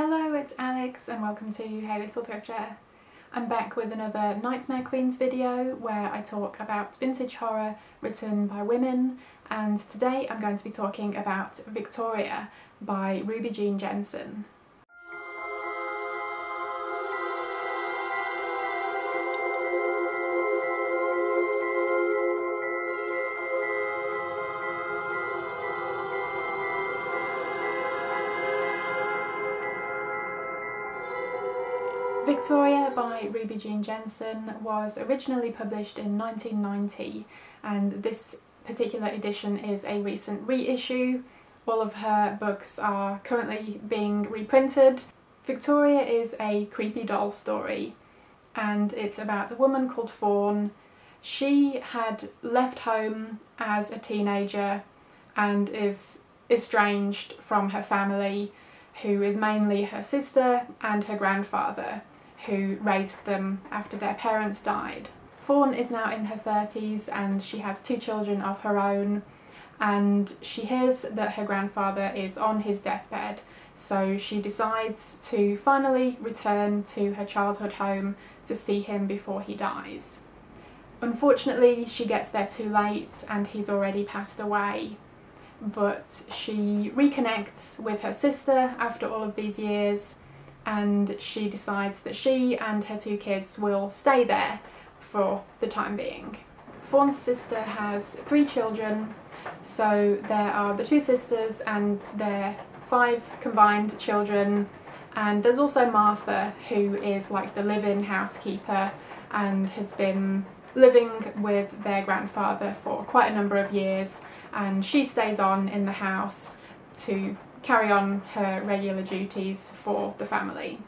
Hello, it's Alex and welcome to Hey Little Thrifter. I'm back with another Nightmare Queens video where I talk about vintage horror written by women, and today I'm going to be talking about Victoria by Ruby Jean Jensen. Victoria by Ruby Jean Jensen was originally published in 1990, and this particular edition is a recent reissue. All of her books are currently being reprinted. Victoria is a creepy doll story, and it's about a woman called Fawn. She had left home as a teenager and is estranged from her family, who is mainly her sister and her grandfather, who raised them after their parents died. Fawn is now in her 30s and she has two children of her own, and she hears that her grandfather is on his deathbed, so she decides to finally return to her childhood home to see him before he dies. Unfortunately, she gets there too late and he's already passed away, but she reconnects with her sister after all of these years, and she decides that she and her two kids will stay there for the time being. Fawn's sister has three children, so there are the two sisters and their five combined children, and there's also Martha, who is like the live-in housekeeper and has been living with their grandfather for quite a number of years, and she stays on in the house to carry on her regular duties for the family.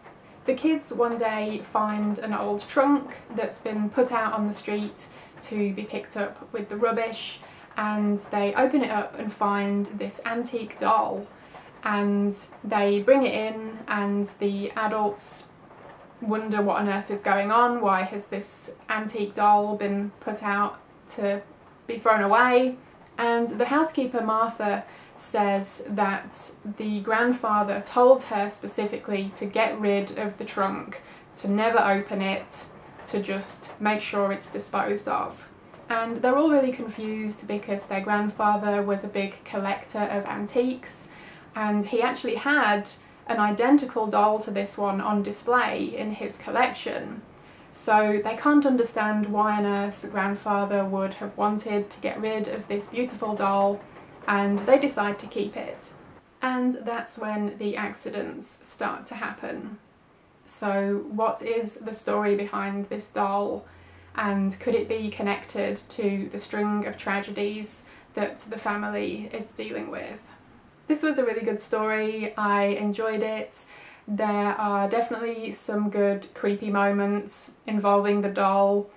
The kids one day find an old trunk that's been put out on the street to be picked up with the rubbish, and they open it up and find this antique doll, and they bring it in, and the adults wonder what on earth is going on. Why has this antique doll been put out to be thrown away? And the housekeeper, Martha, says that the grandfather told her specifically to get rid of the trunk, to never open it, to just make sure it's disposed of. And they're all really confused because their grandfather was a big collector of antiques, and he actually had an identical doll to this one on display in his collection. So they can't understand why on earth the grandfather would have wanted to get rid of this beautiful doll, and they decide to keep it. And that's when the accidents start to happen. So what is the story behind this doll, and could it be connected to the string of tragedies that the family is dealing with? This was a really good story. I enjoyed it. There are definitely some good creepy moments involving the doll,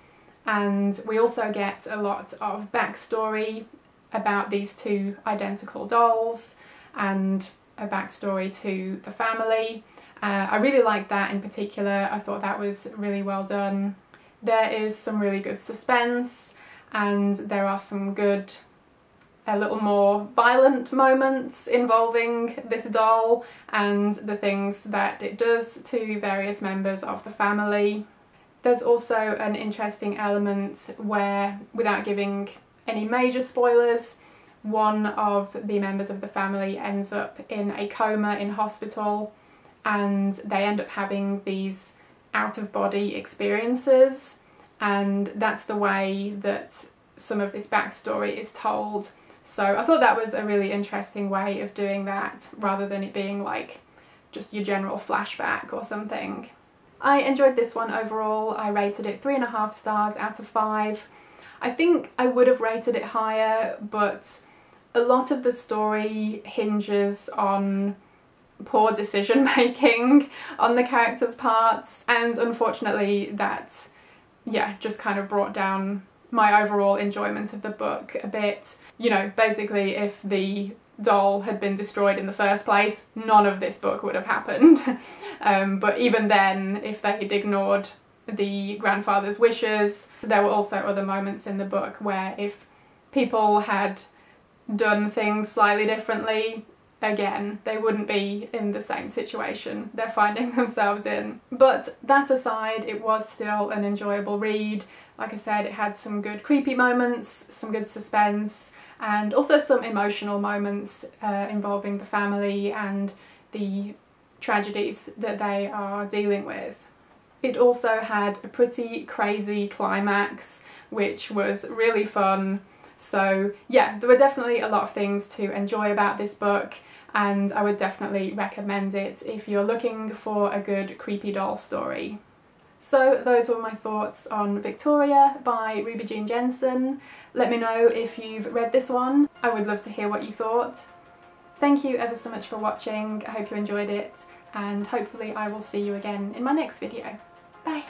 and we also get a lot of backstory about these two identical dolls and a backstory to the family. I really liked that in particular. I thought that was really well done. There is some really good suspense, and there are some good a little more violent moments involving this doll and the things that it does to various members of the family. There's also an interesting element where, without giving any major spoilers, one of the members of the family ends up in a coma in hospital, and they end up having these out-of-body experiences, and that's the way that some of this backstory is told. So I thought that was a really interesting way of doing that, rather than it being like just your general flashback or something. I enjoyed this one overall. I rated it 3.5 stars out of 5. I think I would have rated it higher, but a lot of the story hinges on poor decision making on the characters' parts, and unfortunately that, yeah, just kind of brought down my overall enjoyment of the book a bit. You know, basically if the doll had been destroyed in the first place, none of this book would have happened. But even then, if they had ignored the grandfather's wishes, there were also other moments in the book where if people had done things slightly differently, again, they wouldn't be in the same situation they're finding themselves in. But that aside, it was still an enjoyable read. Like I said, it had some good creepy moments, some good suspense, and also some emotional moments involving the family and the tragedies that they are dealing with. It also had a pretty crazy climax, which was really fun. So yeah, there were definitely a lot of things to enjoy about this book, and I would definitely recommend it if you're looking for a good creepy doll story. So those were my thoughts on Victoria by Ruby Jean Jensen. Let me know if you've read this one. I would love to hear what you thought. Thank you ever so much for watching. I hope you enjoyed it, and hopefully I will see you again in my next video. Bye!